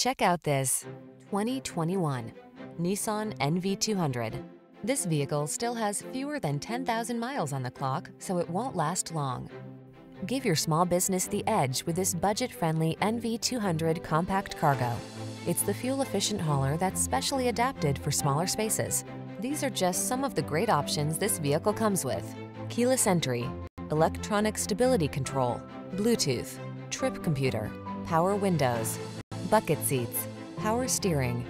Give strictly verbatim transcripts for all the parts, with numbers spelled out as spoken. Check out this twenty twenty-one Nissan N V two hundred. This vehicle still has fewer than ten thousand miles on the clock, so it won't last long. Give your small business the edge with this budget-friendly N V two hundred compact cargo. It's the fuel-efficient hauler that's specially adapted for smaller spaces. These are just some of the great options this vehicle comes with: keyless entry, electronic stability control, Bluetooth, trip computer, power windows, bucket seats, power steering.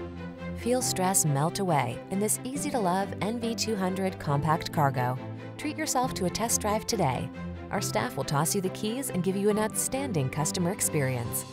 Feel stress melt away in this easy-to-love N V two hundred compact cargo. Treat yourself to a test drive today. Our staff will toss you the keys and give you an outstanding customer experience.